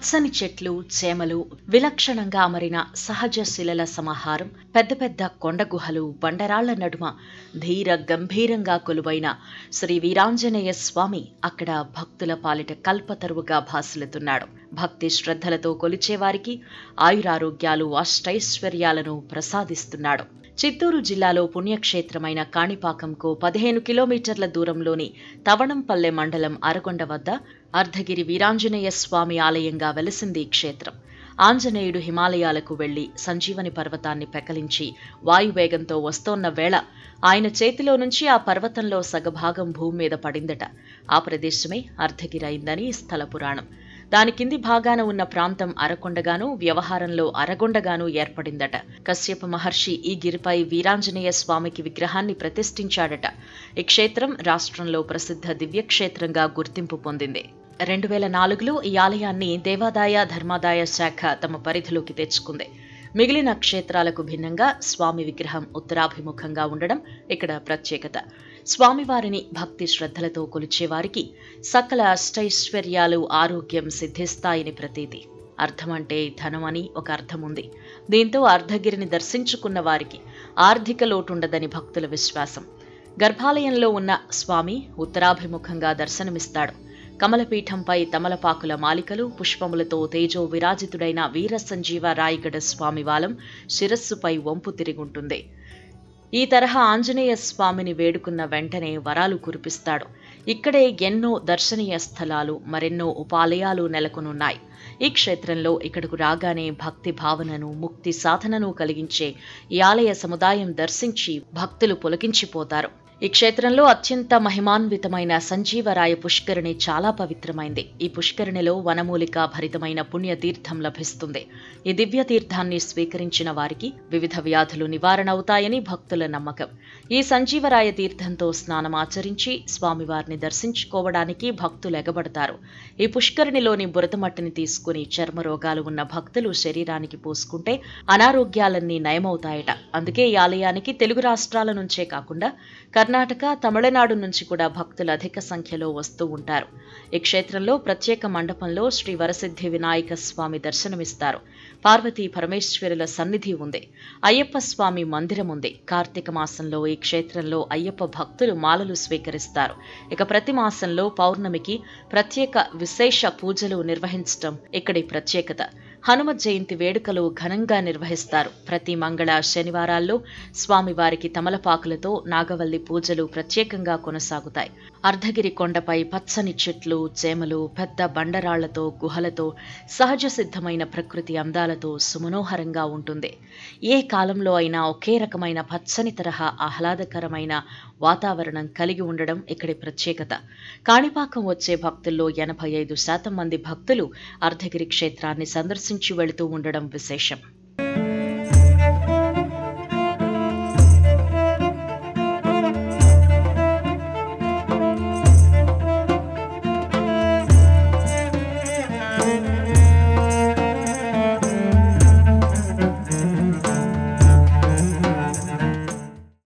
పచ్చని చెట్లు, చేమలు, విలక్షణంగా అమరిన సహజ శిలల సమాహారం, పెద్ద పెద్ద కొండ గుహలు, బండరాళ్ల నడుమ ధీర గంభీరంగా కొలువైన శ్రీ వీరాంజనేయ స్వామి అక్కడ భక్తుల పాలిట కల్పతరువుగా భాసులుతున్నాడు. భక్తి శ్రద్ధలతో కొలిచేవారికి ఆయురారోగ్యాలు, అష్టైశ్వర్యాలను ప్రసాదిస్తున్నాడు. చిత్తూరు జిల్లాలో పుణ్యక్షేత్రమైన కాణిపాకంకు 15 కిలోమీటర్ల దూరంలోని తవణంపల్లె మండలం అరగొండ వద్ద అర్ధగిరి వీరాంజనేయ స్వామి ఆలయంగా వెలసింది ఈ క్షేత్రం. ఆంజనేయుడు హిమాలయాలకు వెళ్లి సంజీవని పర్వతాన్ని పెకలించి వాయువేగంతో వస్తోన్న వేళ ఆయన చేతిలో నుంచి ఆ పర్వతంలో సగభాగం భూమి మీద పడిందట. ఆ ప్రదేశమే అర్ధగిరైందని స్థల పురాణం. దాని కింది భాగాన ఉన్న ప్రాంతం అరకొండగాను, వ్యవహారంలో అరగొండగాను ఏర్పడిందట. కశ్యప మహర్షి ఈ గిరిపై వీరాంజనేయ స్వామికి విగ్రహాన్ని ప్రతిష్ఠించాడట. ఈ క్షేత్రం రాష్ట్రంలో ప్రసిద్ధ దివ్యక్షేత్రంగా గుర్తింపు పొందింది. 2004లో ఈ ఆలయాన్ని దేవాదాయ ధర్మాదాయ శాఖ తమ పరిధిలోకి తెచ్చుకుంది. మిగిలిన క్షేత్రాలకు భిన్నంగా స్వామి విగ్రహం ఉత్తరాభిముఖంగా ఉండడం ఇక్కడ ప్రత్యేకత. స్వామివారిని భక్తి శ్రద్ధలతో కొలిచేవారికి సకల అష్టైశ్వర్యాలు, ఆరోగ్యం సిద్ధిస్తాయని ప్రతీతి. అర్థం అంటే ధనమని ఒక అర్థముంది. దీంతో అర్ధగిరిని దర్శించుకున్న వారికి ఆర్థిక లోటుండదని భక్తుల విశ్వాసం. గర్భాలయంలో ఉన్న స్వామి ఉత్తరాభిముఖంగా దర్శనమిస్తాడు. కమలపీఠంపై తమలపాకుల మాలికలు, పుష్పములతో తేజో విరాజితుడైన వీర సంజీవ రాయగడ స్వామి వాలం శిరస్సుపై వంపు తిరిగుంటుంది. ఈ తరహా ఆంజనేయ స్వామిని వేడుకున్న వెంటనే వరాలు కురిపిస్తాడు. ఇక్కడే ఎన్నో దర్శనీయ స్థలాలు, మరెన్నో ఉపాలయాలు నెలకొనున్నాయి. ఈ క్షేత్రంలో ఇక్కడకు రాగానే భక్తి భావనను, ముక్తి సాధనను కలిగించే ఈ ఆలయ సముదాయం దర్శించి భక్తులు పులకించిపోతారు. ఈ క్షేత్రంలో అత్యంత మహిమాన్వితమైన సంజీవరాయ పుష్కరిణి చాలా పవిత్రమైంది. ఈ పుష్కరిణిలో వనమూలిక భరితమైన పుణ్యతీర్థం లభిస్తుంది. ఈ దివ్య తీర్థాన్ని స్వీకరించిన వారికి వివిధ వ్యాధులు నివారణ అవుతాయని భక్తుల నమ్మకం. ఈ సంజీవరాయ తీర్థంతో స్నానం ఆచరించి స్వామివారిని దర్శించుకోవడానికి భక్తులు ఎగబడతారు. ఈ పుష్కరిణిలోని బురదమట్టిని తీసుకుని చర్మ రోగాలు ఉన్న భక్తులు శరీరానికి పూసుకుంటే అనారోగ్యాలన్నీ నయమవుతాయట. అందుకే ఈ ఆలయానికి తెలుగు రాష్ట్రాల నుంచే కాకుండా కర్ణాటక, తమిళనాడు నుంచి కూడా భక్తులు అధిక సంఖ్యలో వస్తూ ఉంటారు. ఈ క్షేత్రంలో ప్రత్యేక మండపంలో శ్రీ వరసిద్ధి వినాయక స్వామి దర్శనమిస్తారు. పార్వతీ పరమేశ్వరుల సన్నిధి ఉంది. అయ్యప్ప స్వామి మందిరం ఉంది. కార్తీక మాసంలో ఈ క్షేత్రంలో అయ్యప్ప భక్తులు మాలలు స్వీకరిస్తారు. ఇక ప్రతి మాసంలో పౌర్ణమికి ప్రత్యేక విశేష పూజలు నిర్వహించడం ఇక్కడి ప్రత్యేకత. హనుమ జయంతి వేడుకలు ఘనంగా నిర్వహిస్తారు. ప్రతి మంగళ శనివారాల్లో స్వామివారికి తమలపాకులతో నాగవల్లి పూజలు ప్రత్యేకంగా కొనసాగుతాయి. అర్ధగిరి కొండపై పచ్చని చెట్లు, చేమలు, పెద్ద బండరాళ్లతో, గుహలతో, సహజ సిద్ధమైన ప్రకృతి అందాలతో సుమనోహరంగా ఉంటుంది. ఏ కాలంలో అయినా ఒకే రకమైన పచ్చని తరహా ఆహ్లాదకరమైన వాతావరణం కలిగి ఉండడం ఇక్కడి ప్రత్యేకత. కాణిపాకం వచ్చే భక్తుల్లో 85% మంది భక్తులు అర్ధగిరి క్షేత్రాన్ని సందర్శించి వెళుతూ ఉండడం విశేషం.